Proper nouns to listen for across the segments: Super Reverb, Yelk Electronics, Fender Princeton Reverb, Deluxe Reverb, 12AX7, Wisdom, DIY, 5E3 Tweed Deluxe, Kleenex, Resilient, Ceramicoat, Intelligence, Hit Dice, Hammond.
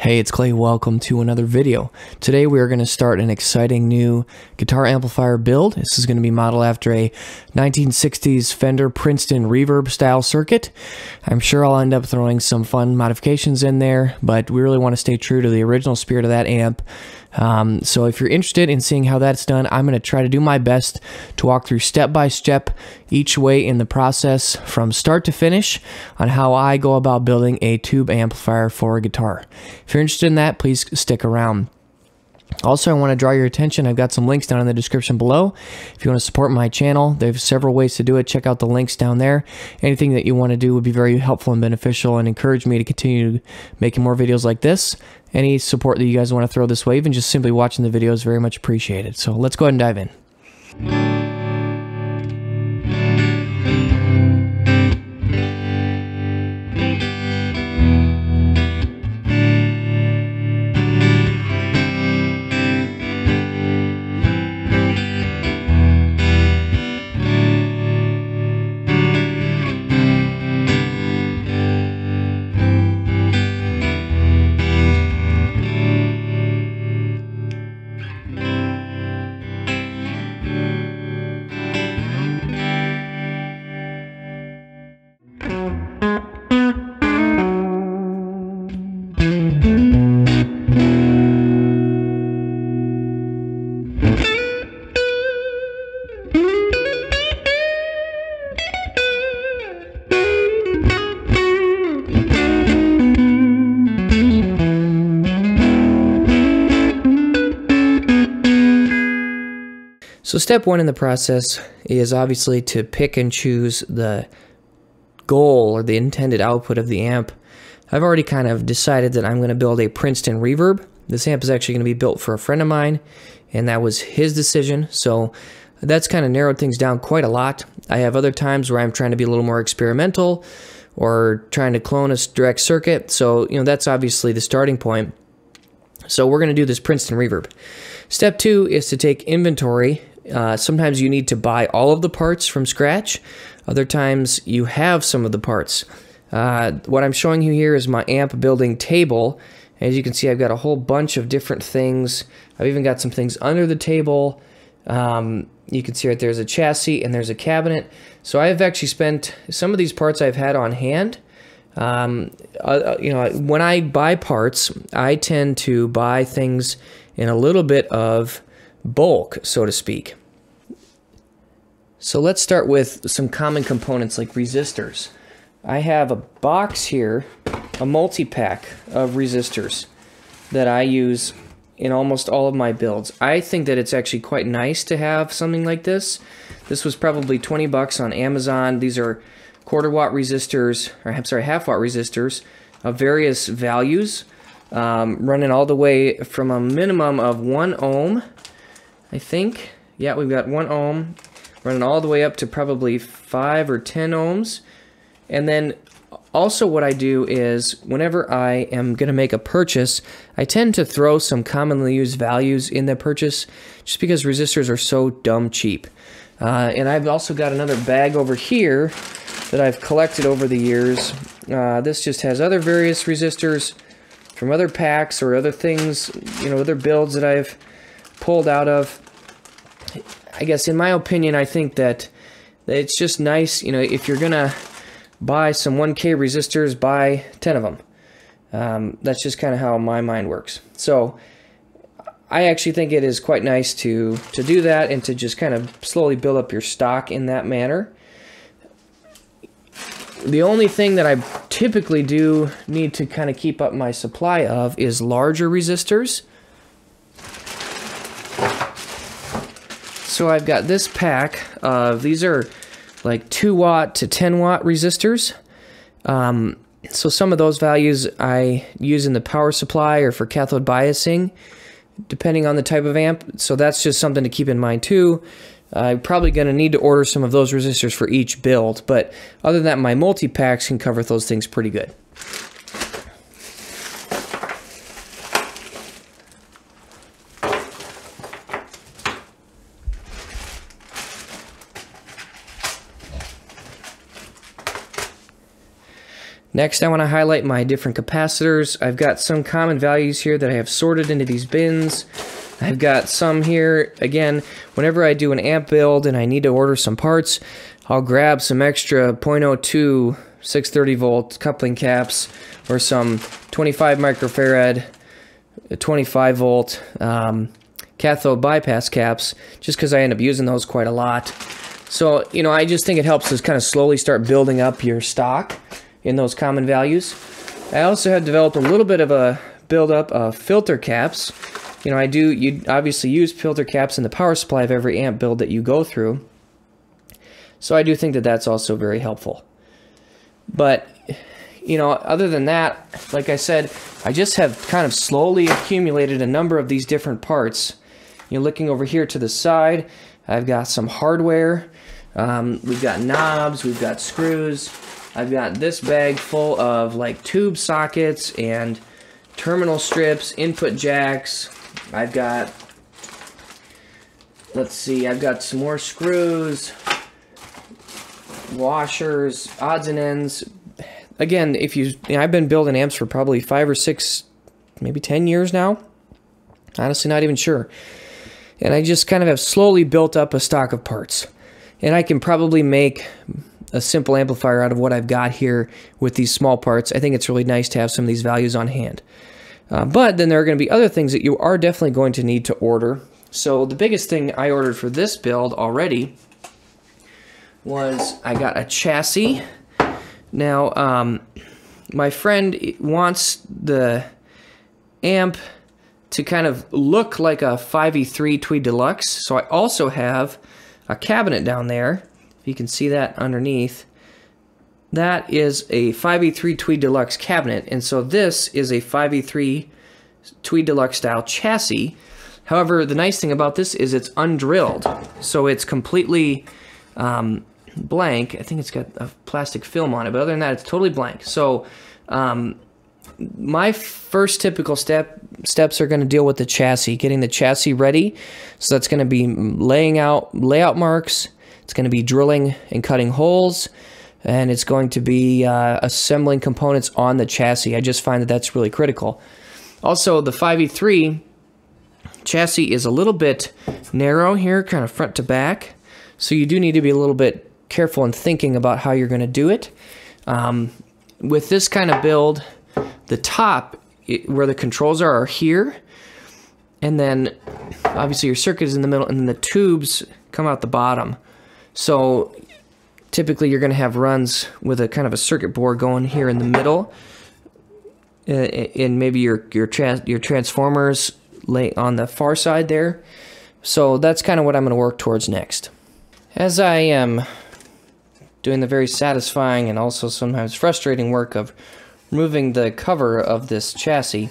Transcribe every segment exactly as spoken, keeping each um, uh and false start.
Hey, it's Clay. Welcome to another video. Today we are going to start an exciting new guitar amplifier build. This is going to be modeled after a nineteen sixties Fender Princeton Reverb style circuit. I'm sure I'll end up throwing some fun modifications in there, but we really want to stay true to the original spirit of that amp. Um, so if you're interested in seeing how that's done, I'm going to try to do my best to walk through step by step each way in the process from start to finish on how I go about building a tube amplifier for a guitar. If you're interested in that, please stick around. Also, I want to draw your attention. I've got some links down in the description below. If you want to support my channel, there's several ways to do it. Check out the links down there. Anything that you want to do would be very helpful and beneficial and encourage me to continue making more videos like this. Any support that you guys want to throw this way, even just simply watching the video, is very much appreciated. So let's go ahead and dive in. So step one in the process is obviously to pick and choose the goal or the intended output of the amp. I've already kind of decided that I'm going to build a Princeton Reverb. This amp is actually going to be built for a friend of mine, and that was his decision. So that's kind of narrowed things down quite a lot. I have other times where I'm trying to be a little more experimental or trying to clone a direct circuit. So, you know, that's obviously the starting point. So we're going to do this Princeton Reverb. Step two is to take inventory. Uh, sometimes you need to buy all of the parts from scratch. Other times you have some of the parts. Uh, what I'm showing you here is my amp building table. As you can see, I've got a whole bunch of different things. I've even got some things under the table. Um, you can see right there's a chassis and there's a cabinet. So I've actually spent some of these parts I've had on hand. Um, uh, you know, when I buy parts, I tend to buy things in a little bit of bulk, so to speak. So let's start with some common components like resistors. I have a box here, a multi-pack of resistors that I use in almost all of my builds. I think that it's actually quite nice to have something like this. This was probably twenty bucks on Amazon. These are quarter watt resistors, or I'm sorry, half watt resistors of various values, um, running all the way from a minimum of one ohm, I think. Yeah, we've got one ohm running all the way up to probably five or ten ohms. And then also what I do is whenever I am going to make a purchase, I tend to throw some commonly used values in the purchase just because resistors are so dumb cheap. Uh, and I've also got another bag over here that I've collected over the years. Uh, this just has other various resistors from other packs or other things, you know, other builds that I've pulled out of. I guess in my opinion, I think that it's just nice, you know, if you're gonna buy some one K resistors, buy ten of them. Um, that's just kind of how my mind works. So I actually think it is quite nice to to do that and to just kind of slowly build up your stock in that manner. The only thing that I typically do need to kind of keep up my supply of is larger resistors. So I've got this pack of, these are like two watt to ten watt resistors. Um, so some of those values I use in the power supply or for cathode biasing, depending on the type of amp. So that's just something to keep in mind too. Uh, I'm probably going to need to order some of those resistors for each build, but other than that, my multi-packs can cover those things pretty good. Next, I want to highlight my different capacitors. I've got some common values here that I have sorted into these bins. I've got some here. Again, whenever I do an amp build and I need to order some parts, I'll grab some extra zero point zero two six thirty volt coupling caps or some twenty-five microfarad, twenty-five volt um, cathode bypass caps, just because I end up using those quite a lot. So, you know, I just think it helps to kind of slowly start building up your stock in those common values. I also have developed a little bit of a build-up of filter caps. You know, I do, you obviously use filter caps in the power supply of every amp build that you go through. So I do think that that's also very helpful. But, you know, other than that, like I said, I just have kind of slowly accumulated a number of these different parts. You're looking over here to the side, I've got some hardware, um, we've got knobs, we've got screws, I've got this bag full of like tube sockets and terminal strips, input jacks, I've got, let's see, I've got some more screws, washers, odds and ends. Again, if you, you know, I've been building amps for probably five or six, maybe ten years now, honestly not even sure. And I just kind of have slowly built up a stock of parts. And I can probably make a simple amplifier out of what I've got here with these small parts. I think it's really nice to have some of these values on hand. Uh, but then there are going to be other things that you are definitely going to need to order. So the biggest thing I ordered for this build already was I got a chassis. Now, um, my friend wants the amp to kind of look like a five E three Tweed Deluxe. So I also have a cabinet down there. You can see that underneath. That is a five E three Tweed Deluxe cabinet. And so this is a five E three Tweed Deluxe style chassis. However, the nice thing about this is it's undrilled. So it's completely um, blank. I think it's got a plastic film on it, but other than that, it's totally blank. So um, my first typical step steps are going to deal with the chassis, getting the chassis ready. So that's going to be laying out layout marks. It's going to be drilling and cutting holes, and it's going to be uh, assembling components on the chassis. I just find that that's really critical. Also, the five E three chassis is a little bit narrow here, kind of front to back. So you do need to be a little bit careful in thinking about how you're going to do it. Um, with this kind of build, the top, it, where the controls are, are here. And then, obviously, your circuit is in the middle, and then the tubes come out the bottom. So, typically, you're going to have runs with a kind of a circuit board going here in the middle. Uh, and maybe your, your, trans your transformers lay on the far side there. So, that's kind of what I'm going to work towards next. As I am doing the very satisfying and also sometimes frustrating work of removing the cover of this chassis,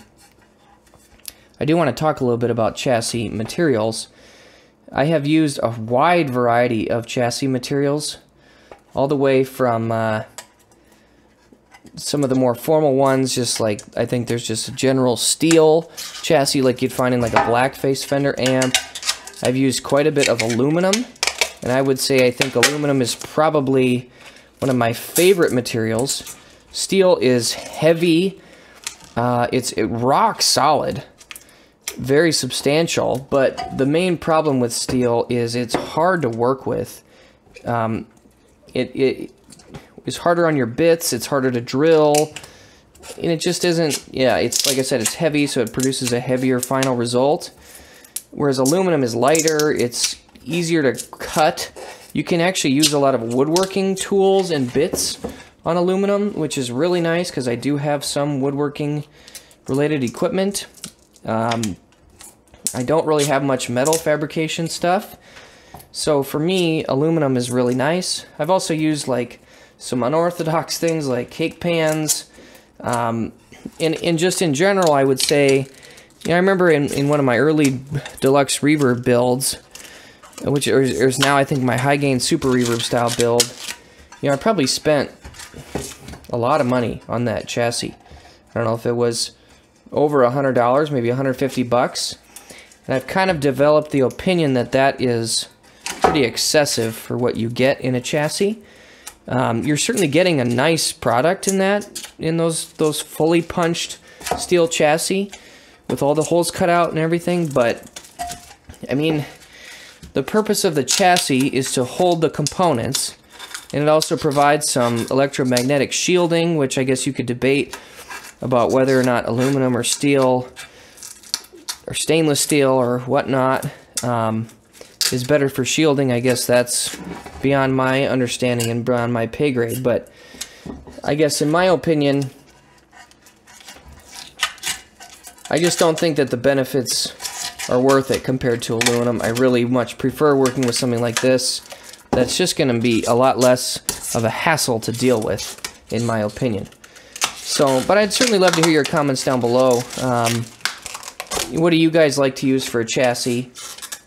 I do want to talk a little bit about chassis materials. I have used a wide variety of chassis materials, all the way from uh, some of the more formal ones, just like, I think there's just a general steel chassis like you'd find in like a blackface Fender amp. I've used quite a bit of aluminum, and I would say I think aluminum is probably one of my favorite materials. Steel is heavy, uh, it's it rock solid, very substantial, but the main problem with steel is it's hard to work with. Um, it, it is harder on your bits, it's harder to drill, and it just isn't, yeah, it's like I said, it's heavy, so it produces a heavier final result. Whereas aluminum is lighter, it's easier to cut. You can actually use a lot of woodworking tools and bits on aluminum, which is really nice because I do have some woodworking related equipment. Um, I don't really have much metal fabrication stuff, so for me, aluminum is really nice. I've also used like some unorthodox things like cake pans, um, and, and just in general, I would say, you know, I remember in, in one of my early Deluxe Reverb builds, which is now I think my high gain Super Reverb style build, you know, I probably spent a lot of money on that chassis. I don't know if it was over a hundred dollars, maybe a hundred fifty bucks, and I've kind of developed the opinion that that is pretty excessive for what you get in a chassis. Um, you're certainly getting a nice product in that, in those those fully punched steel chassis with all the holes cut out and everything. But I mean, the purpose of the chassis is to hold the components, and it also provides some electromagnetic shielding, which I guess you could debate about whether or not aluminum or steel or stainless steel or whatnot um, is better for shielding. I guess that's beyond my understanding and beyond my pay grade, but I guess in my opinion, I just don't think that the benefits are worth it compared to aluminum. I really much prefer working with something like this that's just going to be a lot less of a hassle to deal with, in my opinion. So, but I'd certainly love to hear your comments down below. Um, what do you guys like to use for a chassis?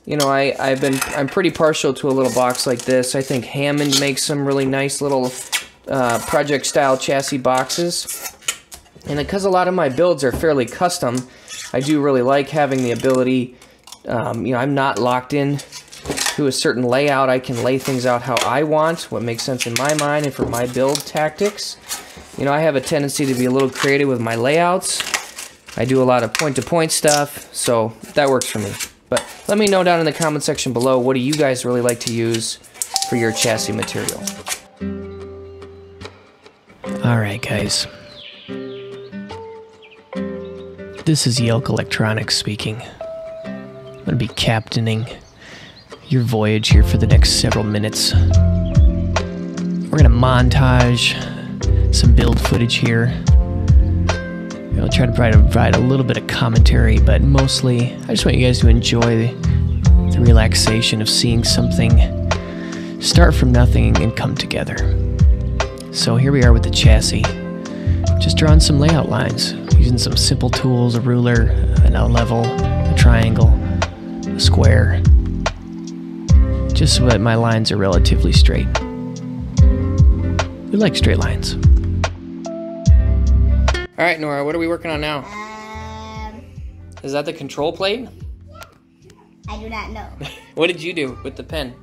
You know, I, I've been, I'm pretty partial to a little box like this. I think Hammond makes some really nice little uh, project-style chassis boxes. And because a lot of my builds are fairly custom, I do really like having the ability, um, you know, I'm not locked in to a certain layout. I can lay things out how I want, what makes sense in my mind and for my build tactics. You know, I have a tendency to be a little creative with my layouts. I do a lot of point-to-point stuff, so that works for me. But let me know down in the comment section below, what do you guys really like to use for your chassis material? All right, guys. This is Yelk Electronics speaking. I'm going to be captaining your voyage here for the next several minutes. We're going to montage some build footage here. I'll try to provide a little bit of commentary, but mostly I just want you guys to enjoy the relaxation of seeing something start from nothing and come together. So here we are with the chassis. Just drawing some layout lines, using some simple tools, a ruler, an L level, a triangle, a square, just so that my lines are relatively straight. We like straight lines. All right, Nora, what are we working on now? Um, Is that the control plate? I do not know. What did you do with the pen?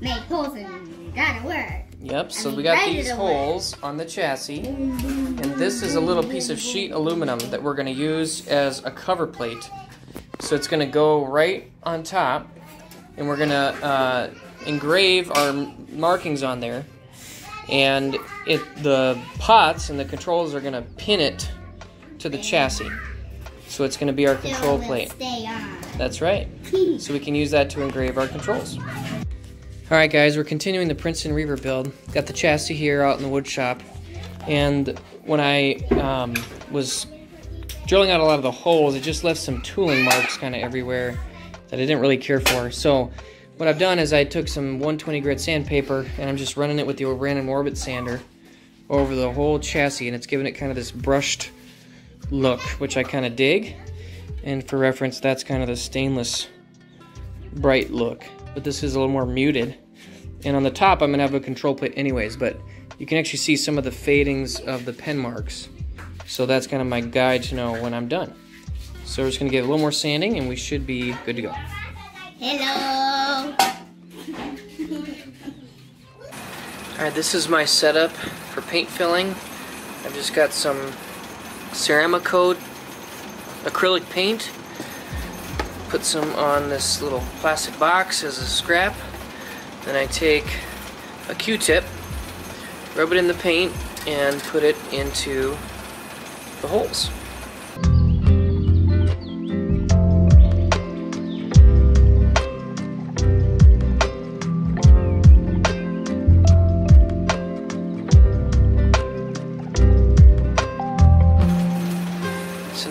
Make holes and gotta work. Yep, so we got these holes on the chassis, and this is a little piece of sheet aluminum that we're going to use as a cover plate. So it's going to go right on top, and we're going to uh, engrave our markings on there, and it, the pots and the controls are going to pin it to the chassis. So it's going to be our control plate. That's right. So we can use that to engrave our controls. Alright guys, we're continuing the Princeton Reverb build. Got the chassis here out in the wood shop, and when I um, was drilling out a lot of the holes, it just left some tooling marks kind of everywhere that I didn't really care for. So what I've done is I took some one twenty grit sandpaper, and I'm just running it with the random orbit sander over the whole chassis, and it's giving it kind of this brushed look, which I kind of dig. And for reference, that's kind of the stainless bright look. But this is a little more muted. And on the top, I'm gonna have a control plate anyways, but you can actually see some of the fadings of the pen marks. So that's kind of my guide to know when I'm done. So we're just gonna get a little more sanding and we should be good to go. Hello. All right, this is my setup for paint filling. I've just got some Ceramicoat acrylic paint. Put some on this little plastic box as a scrap. Then I take a Q-tip, rub it in the paint, and put it into the holes.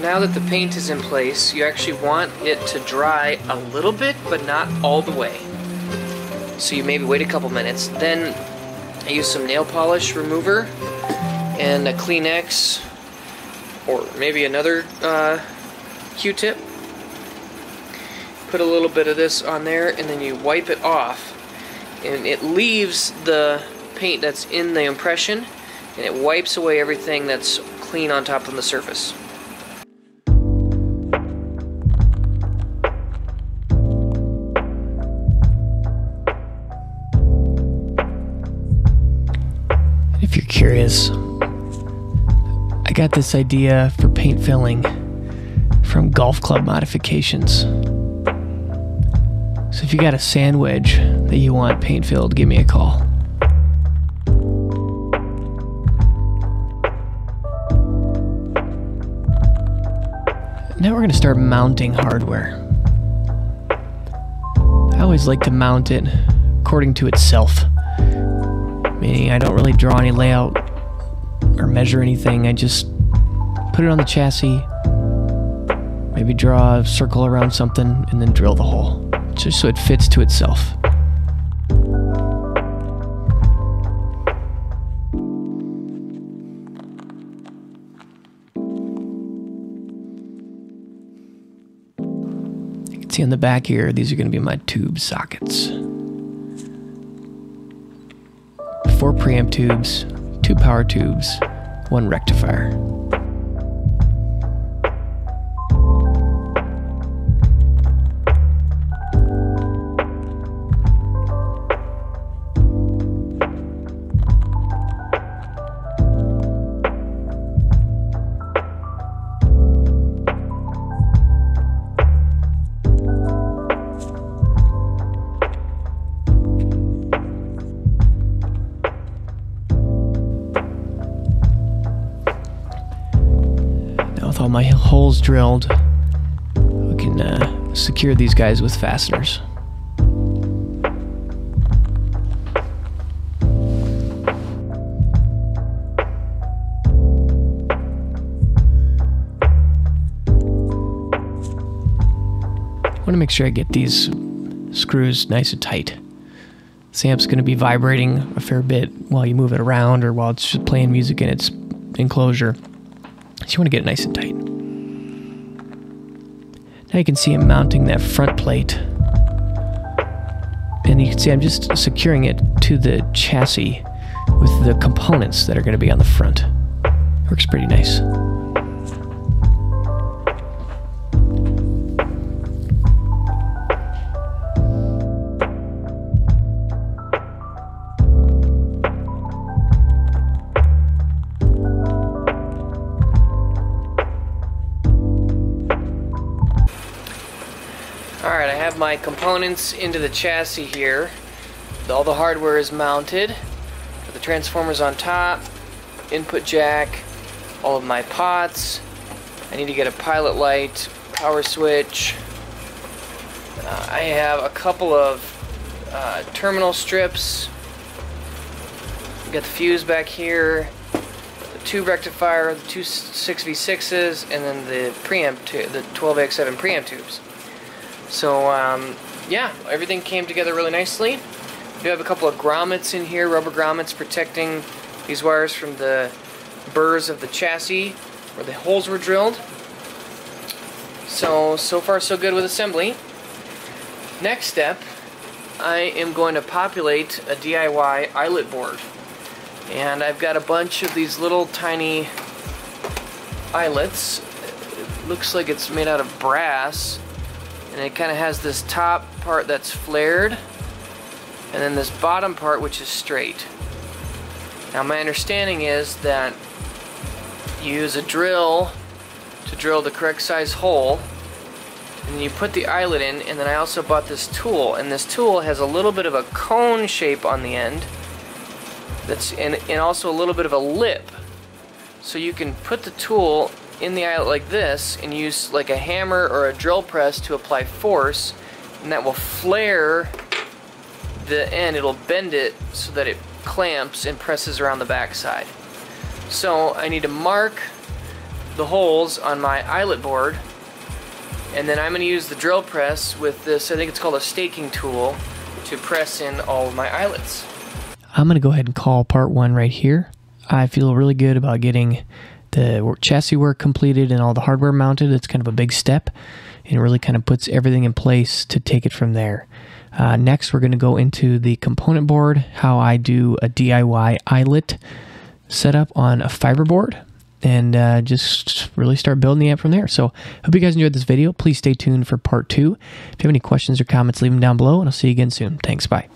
Now that the paint is in place, you actually want it to dry a little bit, but not all the way. So you maybe wait a couple minutes. Then I use some nail polish remover and a Kleenex, or maybe another uh, Q-tip. Put a little bit of this on there, and then you wipe it off. And it leaves the paint that's in the impression, and it wipes away everything that's clean on top of the surface. is, I got this idea for paint filling from golf club modifications. So if you got a sand wedge that you want paint filled, give me a call. Now we're going to start mounting hardware. I always like to mount it according to itself, meaning I don't really draw any layout or measure anything. I just put it on the chassis, maybe draw a circle around something, and then drill the hole, just so it fits to itself. See on the back here, these are going to be my tube sockets. Four preamp tubes, two power tubes, one rectifier. With all my holes drilled, we can uh, secure these guys with fasteners. I want to make sure I get these screws nice and tight. This amp's going to be vibrating a fair bit while you move it around or while it's just playing music in its enclosure. So you want to get it nice and tight. Now you can see I'm mounting that front plate. And you can see I'm just securing it to the chassis with the components that are going to be on the front. Works pretty nice. Alright, I have my components into the chassis here. All the hardware is mounted. The transformer's on top, input jack, all of my pots. I need to get a pilot light, power switch. Uh, I have a couple of uh, terminal strips. We've got the fuse back here, the two rectifier, the two six V sixes, and then the preamp, the twelve A X seven preamp tubes. So, um, yeah, everything came together really nicely. We do have a couple of grommets in here, rubber grommets protecting these wires from the burrs of the chassis where the holes were drilled. So, so far so good with assembly. Next step, I am going to populate a D I Y eyelet board. And I've got a bunch of these little tiny eyelets. It looks like it's made out of brass. And it kind of has this top part that's flared, and then this bottom part which is straight. Now my understanding is that you use a drill to drill the correct size hole, and then you put the eyelet in, and then I also bought this tool, and this tool has a little bit of a cone shape on the end, that's and, and also a little bit of a lip. So you can put the tool in the eyelet like this and use like a hammer or a drill press to apply force, and that will flare the end. It'll bend it so that it clamps and presses around the back side. So I need to mark the holes on my eyelet board, and then I'm going to use the drill press with this, I think it's called a staking tool, to press in all of my eyelets. I'm going to go ahead and call part one right here. I feel really good about getting the chassis work completed and all the hardware mounted. It's kind of a big step, and it really kind of puts everything in place to take it from there. Uh, next, we're going to go into the component board, how I do a D I Y eyelet setup on a fiberboard, and uh, just really start building the amp from there. So, hope you guys enjoyed this video. Please stay tuned for part two. If you have any questions or comments, leave them down below, and I'll see you again soon. Thanks, bye.